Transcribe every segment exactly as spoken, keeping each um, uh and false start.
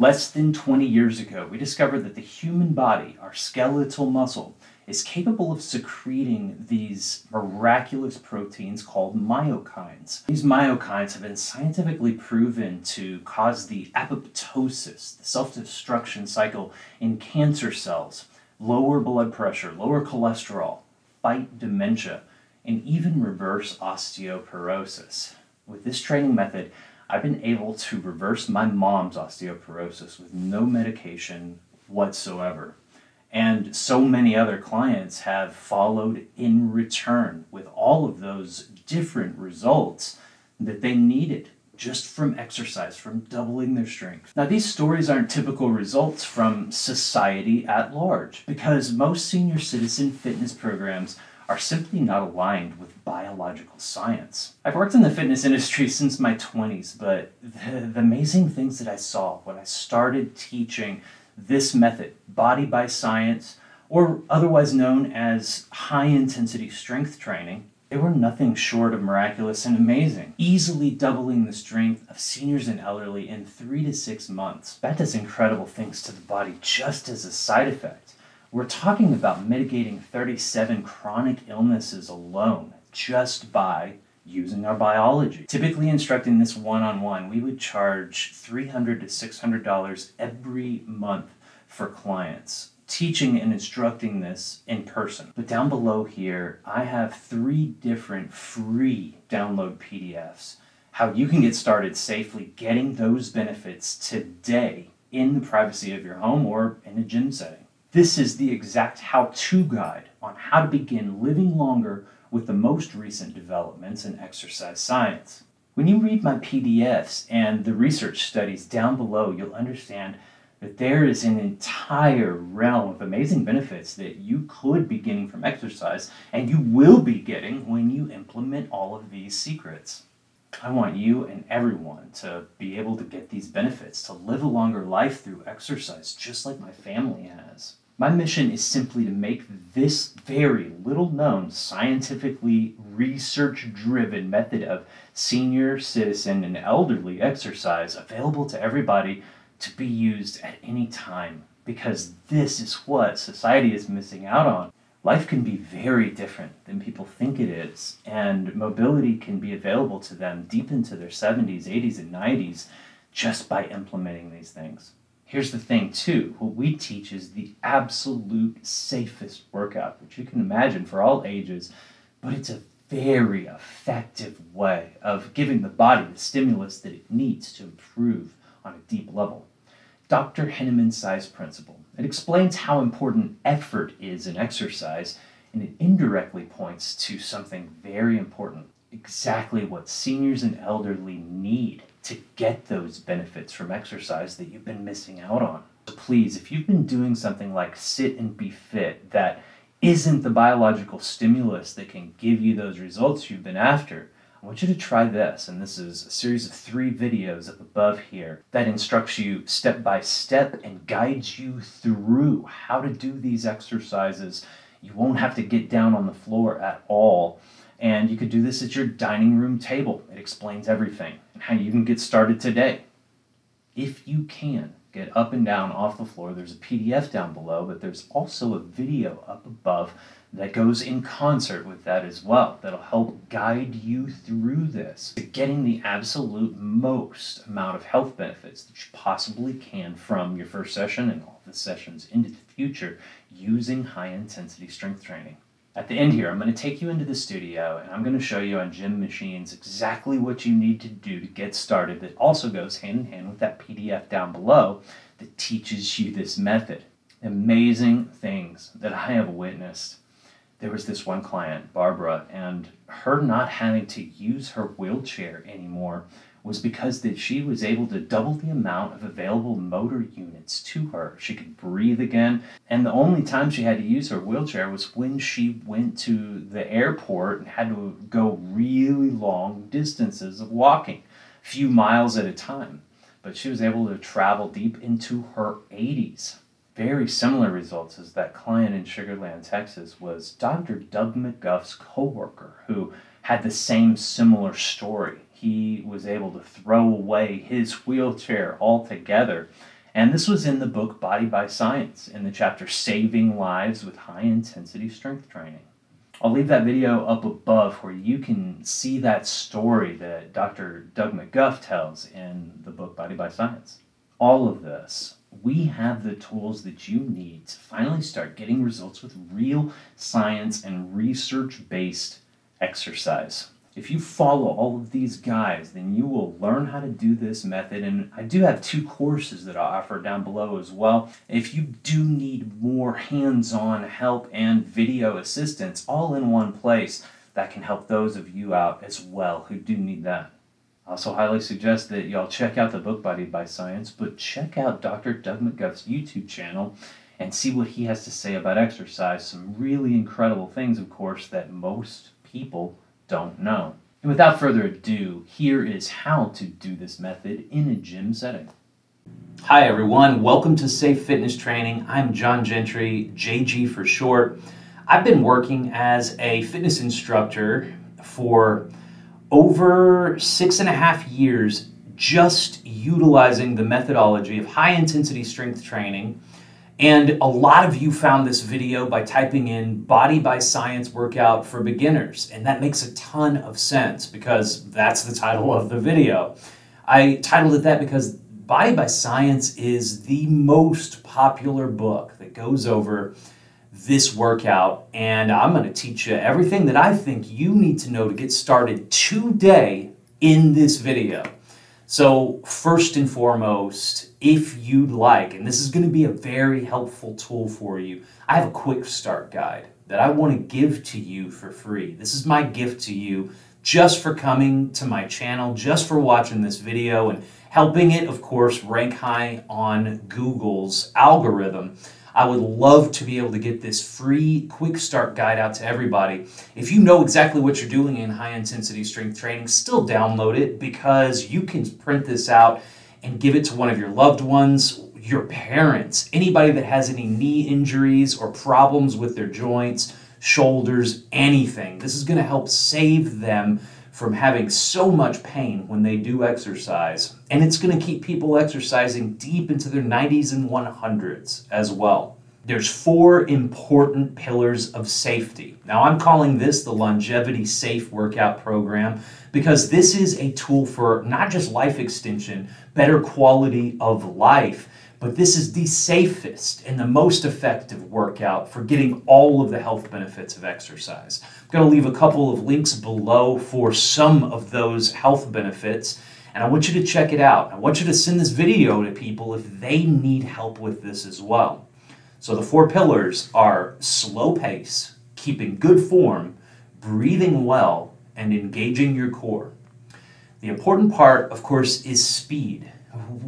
Less than twenty years ago, we discovered that the human body, our skeletal muscle, is capable of secreting these miraculous proteins called myokines. These myokines have been scientifically proven to cause the apoptosis, the self-destruction cycle in cancer cells, lower blood pressure, lower cholesterol, fight dementia, and even reverse osteoporosis. With this training method, I've been able to reverse my mom's osteoporosis with no medication whatsoever. And so many other clients have followed in return with all of those different results that they needed just from exercise, from doubling their strength. Now, these stories aren't typical results from society at large, because most senior citizen fitness programs are simply not aligned with biological science. I've worked in the fitness industry since my twenties, but the, the amazing things that I saw when I started teaching this method, Body by Science, or otherwise known as high intensity strength training, they were nothing short of miraculous and amazing, easily doubling the strength of seniors and elderly in three to six months. That does incredible things to the body just as a side effect. We're talking about mitigating thirty-seven chronic illnesses alone just by using our biology. Typically instructing this one-on-one, we would charge three hundred to six hundred dollars every month for clients, teaching and instructing this in person. But down below here, I have three different free download P D Fs, how you can get started safely getting those benefits today in the privacy of your home or in a gym setting. This is the exact how-to guide on how to begin living longer with the most recent developments in exercise science. When you read my P D Fs and the research studies down below, you'll understand that there is an entire realm of amazing benefits that you could be getting from exercise, and you will be getting when you implement all of these secrets. I want you and everyone to be able to get these benefits, to live a longer life through exercise, just like my family has. My mission is simply to make this very little-known, scientifically research-driven method of senior, citizen, and elderly exercise available to everybody to be used at any time, because this is what society is missing out on. Life can be very different than people think it is, and mobility can be available to them deep into their seventies, eighties, and nineties just by implementing these things. Here's the thing too, what we teach is the absolute safest workout that you can imagine for all ages, but it's a very effective way of giving the body the stimulus that it needs to improve on a deep level. Doctor Henneman's size principle. It explains how important effort is in exercise, and it indirectly points to something very important, exactly what seniors and elderly need to get those benefits from exercise that you've been missing out on. So please, if you've been doing something like Sit and Be Fit that isn't the biological stimulus that can give you those results you've been after, I want you to try this, and this is a series of three videos up above here that instructs you step by step and guides you through how to do these exercises. You won't have to get down on the floor at all, and you could do this at your dining room table. It explains everything and how you can get started today. If you can, get up and down off the floor. There's a P D F down below, but there's also a video up above that goes in concert with that as well, that'll help guide you through this to getting the absolute most amount of health benefits that you possibly can from your first session and all the sessions into the future using high-intensity strength training. At the end here, I'm going to take you into the studio, and I'm going to show you on gym machines exactly what you need to do to get started that also goes hand-in-hand with that P D F down below that teaches you this method. Amazing things that I have witnessed. There was this one client, Barbara, and her not having to use her wheelchair anymore was because that she was able to double the amount of available motor units to her. She could breathe again, and the only time she had to use her wheelchair was when she went to the airport and had to go really long distances of walking, a few miles at a time. But she was able to travel deep into her eighties. Very similar results as that client in Sugar Land, Texas, was Doctor Doug McGuff's coworker, who had the same similar story. He was able to throw away his wheelchair altogether And this was in the book Body by Science in the chapter Saving Lives with High Intensity Strength Training. I'll leave that video up above where you can see that story that Doctor Doug McGuff tells in the book Body by Science. All of this, we have the tools that you need to finally start getting results with real science and research-based exercise. If you follow all of these guys, then you will learn how to do this method. And I do have two courses that I'll offer down below as well. If you do need more hands-on help and video assistance all in one place, that can help those of you out as well who do need that. I also highly suggest that y'all check out the book Body by Science, but check out Doctor Doug McGuff's YouTube channel and see what he has to say about exercise. Some really incredible things, of course, that most people don't know. And without further ado, here is how to do this method in a gym setting. Hi everyone, welcome to Safe Fitness Training. I'm John Gentry, J G for short. I've been working as a fitness instructor for over six and a half years, just utilizing the methodology of high intensity strength training. And a lot of you found this video by typing in Body by Science Workout for Beginners. And that makes a ton of sense because that's the title of the video. I titled it that because Body by Science is the most popular book that goes over this workout. And I'm going to teach you everything that I think you need to know to get started today in this video. So first and foremost, if you'd like, and this is going to be a very helpful tool for you, I have a quick start guide that I want to give to you for free. This is my gift to you just for coming to my channel, just for watching this video and helping it, of course, rank high on Google's algorithm. I would love to be able to get this free quick start guide out to everybody. If you know exactly what you're doing in high intensity strength training, still download it because you can print this out and give it to one of your loved ones, your parents, anybody that has any knee injuries or problems with their joints, shoulders, anything. This is going to help save them from having so much pain when they do exercise. And it's going to keep people exercising deep into their nineties and one hundreds as well. There's four important pillars of safety. Now I'm calling this the Longevity Safe Workout Program because this is a tool for not just life extension, better quality of life, but this is the safest and the most effective workout for getting all of the health benefits of exercise. I'm going to leave a couple of links below for some of those health benefits. And I want you to check it out. I want you to send this video to people if they need help with this as well. So the four pillars are slow pace, keeping good form, breathing well, and engaging your core. The important part, of course, is speed.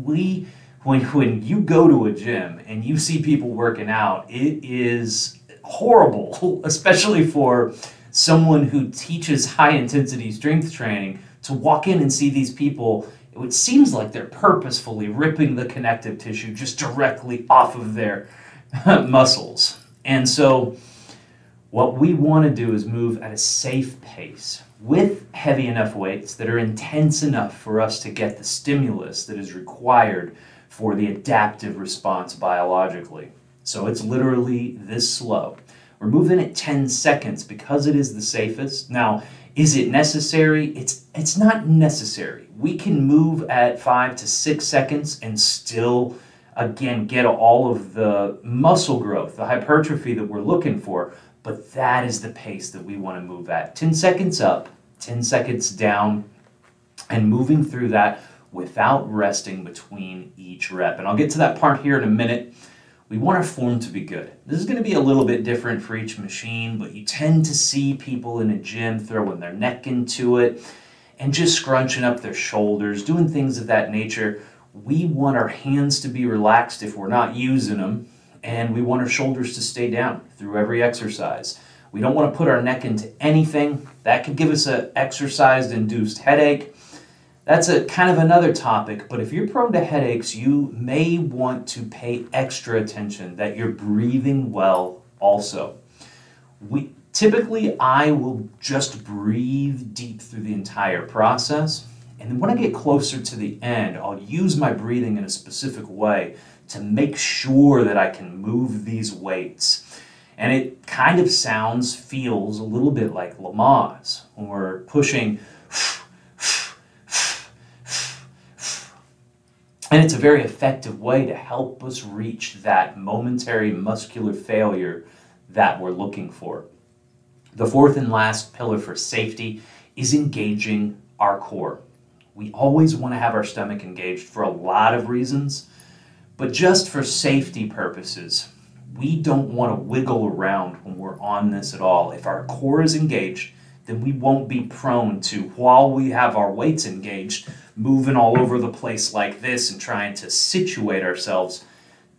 We, when, when you go to a gym and you see people working out, it is horrible, especially for someone who teaches high-intensity strength training, to walk in and see these people. It seems like they're purposefully ripping the connective tissue just directly off of their muscles. And so what we want to do is move at a safe pace with heavy enough weights that are intense enough for us to get the stimulus that is required for the adaptive response biologically. So it's literally this slow. We're moving at ten seconds because it is the safest. Now, is it necessary? It's, it's not necessary. We can move at five to six seconds and still again, get all of the muscle growth, the hypertrophy that we're looking for, but that is the pace that we want to move at. ten seconds up, ten seconds down, and moving through that without resting between each rep. And I'll get to that part here in a minute. We want our form to be good. This is going to be a little bit different for each machine, but you tend to see people in a gym throwing their neck into it and just scrunching up their shoulders, doing things of that nature. We want our hands to be relaxed if we're not using them, and we want our shoulders to stay down through every exercise. We don't want to put our neck into anything. That could give us an exercise-induced headache. That's a kind of another topic, but if you're prone to headaches, you may want to pay extra attention that you're breathing well also. We, typically, I will just breathe deep through the entire process. And then when I get closer to the end, I'll use my breathing in a specific way to make sure that I can move these weights. And it kind of sounds, feels a little bit like Lamaze when we're pushing. And it's a very effective way to help us reach that momentary muscular failure that we're looking for. The fourth and last pillar for safety is engaging our core. We always want to have our stomach engaged for a lot of reasons, but just for safety purposes, we don't want to wiggle around when we're on this at all. If our core is engaged, then we won't be prone to, while we have our weights engaged, moving all over the place like this and trying to situate ourselves.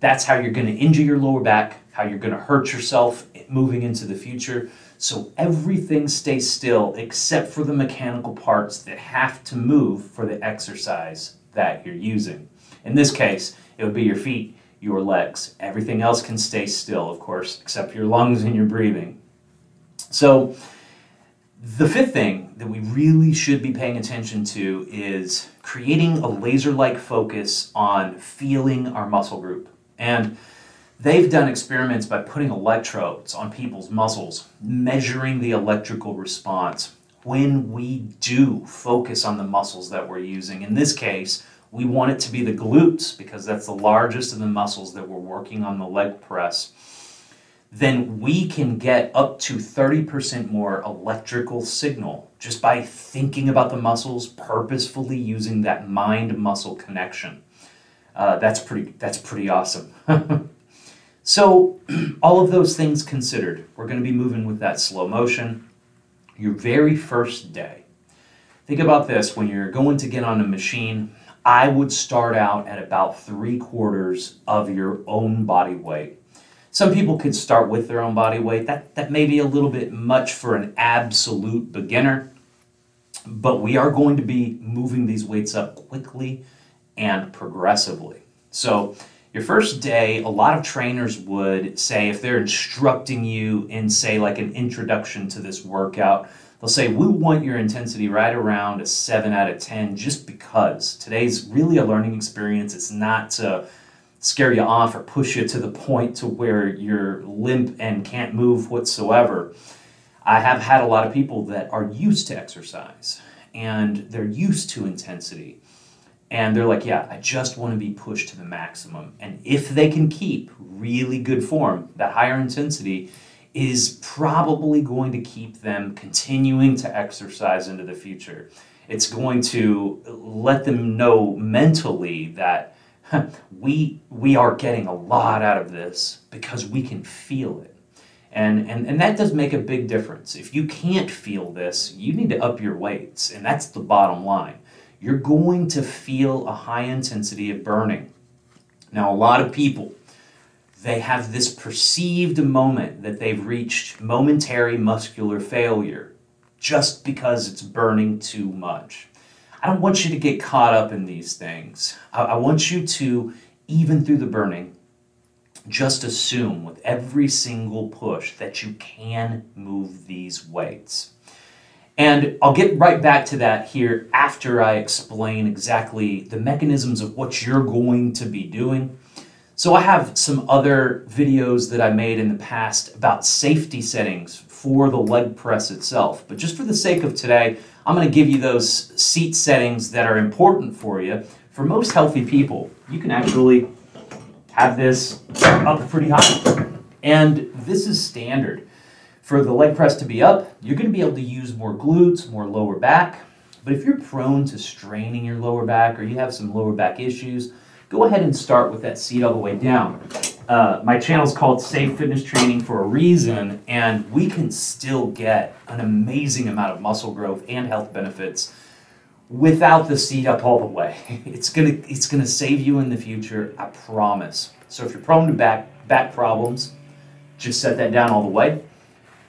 That's how you're going to injure your lower back, how you're going to hurt yourself moving into the future. So everything stays still except for the mechanical parts that have to move for the exercise that you're using. In this case, it would be your feet, your legs. Everything else can stay still, of course, except your lungs and your breathing. So the fifth thing that we really should be paying attention to is creating a laser-like focus on feeling our muscle group. And they've done experiments by putting electrodes on people's muscles, measuring the electrical response when we do focus on the muscles that we're using. In this case, we want it to be the glutes because that's the largest of the muscles that we're working on the leg press. Then we can get up to thirty percent more electrical signal just by thinking about the muscles, purposefully using that mind-muscle connection. Uh, that's pretty, that's pretty awesome. So all of those things considered, we're going to be moving with that slow motion. Your very first day. Think about this. When you're going to get on a machine, I would start out at about three quarters of your own body weight. Some people could start with their own body weight. That, that may be a little bit much for an absolute beginner, but we are going to be moving these weights up quickly and progressively. So your first day, a lot of trainers would say, if they're instructing you in, say, like an introduction to this workout, they'll say, we want your intensity right around a seven out of ten just because today's really a learning experience. It's not to scare you off or push you to the point to where you're limp and can't move whatsoever. I have had a lot of people that are used to exercise and they're used to intensity. And they're like, yeah, I just want to be pushed to the maximum. And if they can keep really good form, that higher intensity is probably going to keep them continuing to exercise into the future. It's going to let them know mentally that We, we are getting a lot out of this because we can feel it. And, and, and that does make a big difference. If you can't feel this, you need to up your weights. And that's the bottom line. You're going to feel a high intensity of burning. Now, a lot of people, they have this perceived moment that they've reached momentary muscular failure just because it's burning too much. I don't want you to get caught up in these things. I want you to, even through the burning, just assume with every single push that you can move these weights. And I'll get right back to that here after I explain exactly the mechanisms of what you're going to be doing. So I have some other videos that I made in the past about safety settings for the leg press itself. But just for the sake of today, I'm going to give you those seat settings that are important for you. For most healthy people, you can actually have this up pretty high. And this is standard. For the leg press to be up, you're going to be able to use more glutes, more lower back. But if you're prone to straining your lower back or you have some lower back issues, go ahead and start with that seat all the way down. Uh, my channel is called Safe Fitness Training for a reason, and we can still get an amazing amount of muscle growth and health benefits without the seat up all the way. It's gonna, it's gonna save you in the future, I promise. So if you're prone to back, back problems, just set that down all the way.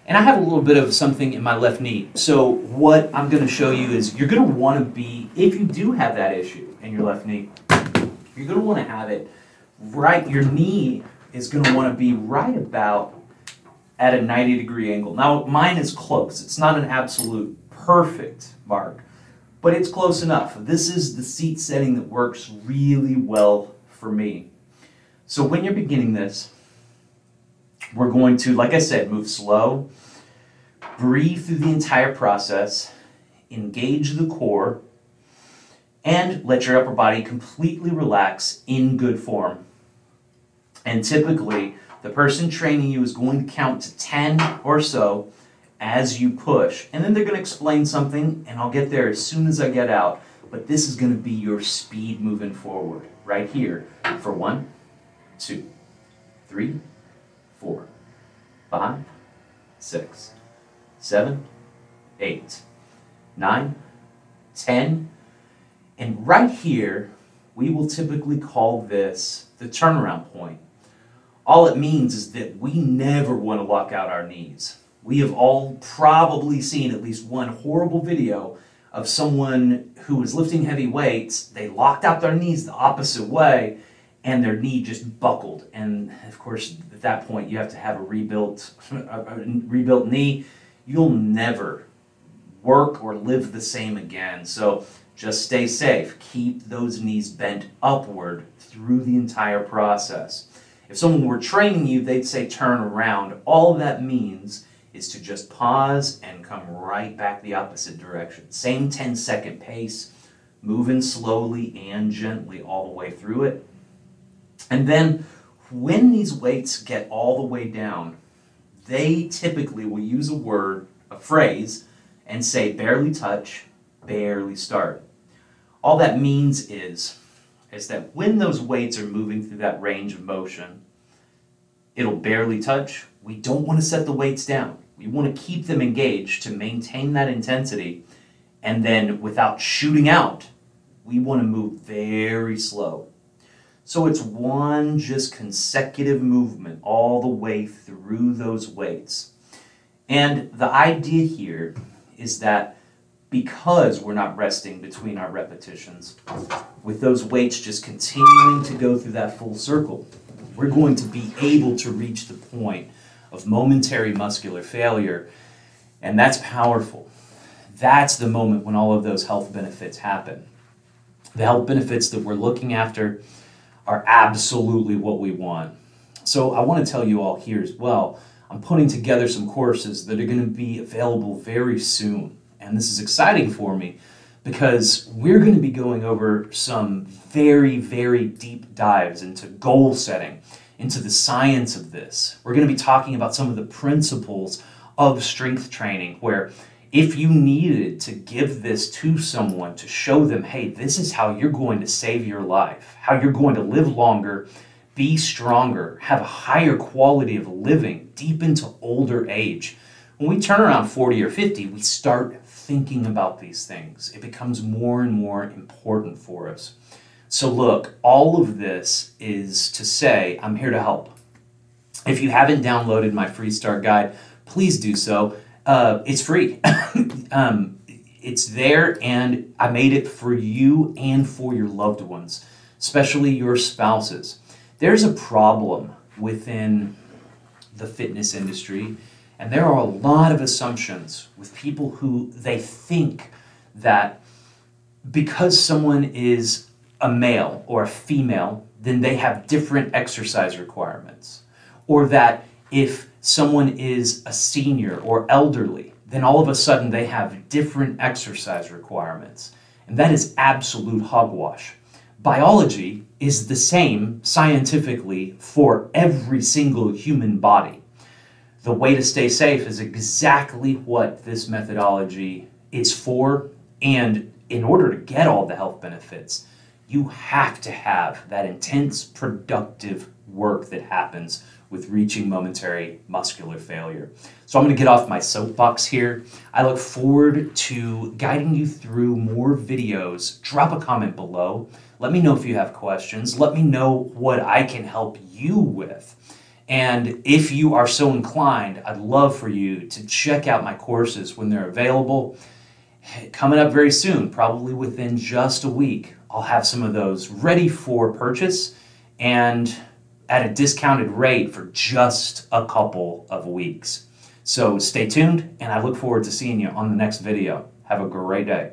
And I have a little bit of something in my left knee. So what I'm gonna show you is you're gonna wanna be, if you do have that issue in your left knee, you're going to want to have it right, your knee is going to want to be right about at a ninety degree angle. Now mine is close, it's not an absolute perfect mark, but it's close enough. This is the seat setting that works really well for me. So when you're beginning this, we're going to, like I said, move slow, breathe through the entire process, engage the core, and let your upper body completely relax in good form. And typically, the person training you is going to count to ten or so as you push. And then they're going to explain something, and I'll get there as soon as I get out. But this is going to be your speed moving forward right here for one, two, three, four, five, six, seven, eight, nine, ten. And right here, we will typically call this the turnaround point. All it means is that we never want to lock out our knees. We have all probably seen at least one horrible video of someone who was lifting heavy weights. They locked out their knees the opposite way, and their knee just buckled. And of course, at that point, you have to have a rebuilt, a rebuilt knee. You'll never work or live the same again. So just stay safe. Keep those knees bent upward through the entire process. If someone were training you, they'd say turn around. All that means is to just pause and come right back the opposite direction. Same ten second pace, moving slowly and gently all the way through it. And then when these weights get all the way down, they typically will use a word, a phrase, and say barely touch, barely start. All that means is, is that when those weights are moving through that range of motion, it'll barely touch. We don't want to set the weights down. We want to keep them engaged to maintain that intensity. And then without shooting out, we want to move very slow. So it's one just consecutive movement all the way through those weights. And the idea here is that because we're not resting between our repetitions, with those weights just continuing to go through that full circle, we're going to be able to reach the point of momentary muscular failure, and that's powerful. That's the moment when all of those health benefits happen. The health benefits that we're looking after are absolutely what we want. So I want to tell you all here as well, I'm putting together some courses that are going to be available very soon. And this is exciting for me because we're going to be going over some very, very deep dives into goal setting, into the science of this. We're going to be talking about some of the principles of strength training where if you needed to give this to someone to show them, hey, this is how you're going to save your life, how you're going to live longer, be stronger, have a higher quality of living deep into older age. When we turn around forty or fifty, we start thinking about these things. It becomes more and more important for us. So look, all of this is to say I'm here to help. If you haven't downloaded my free start guide, please do so. Uh, it's free. um, it's there, and I made it for you and for your loved ones, especially your spouses. There's a problem within the fitness industry, and there are a lot of assumptions with people who they think that because someone is a male or a female, then they have different exercise requirements. Or that if someone is a senior or elderly, then all of a sudden they have different exercise requirements. And that is absolute hogwash. Biology is the same scientifically for every single human body. The way to stay safe is exactly what this methodology is for, and in order to get all the health benefits, you have to have that intense, productive work that happens with reaching momentary muscular failure. So I'm going to get off my soapbox here. I look forward to guiding you through more videos. Drop a comment below. Let me know if you have questions. Let me know what I can help you with. And if you are so inclined, I'd love for you to check out my courses when they're available. Coming up very soon, probably within just a week, I'll have some of those ready for purchase and at a discounted rate for just a couple of weeks. So stay tuned, and I look forward to seeing you on the next video. Have a great day.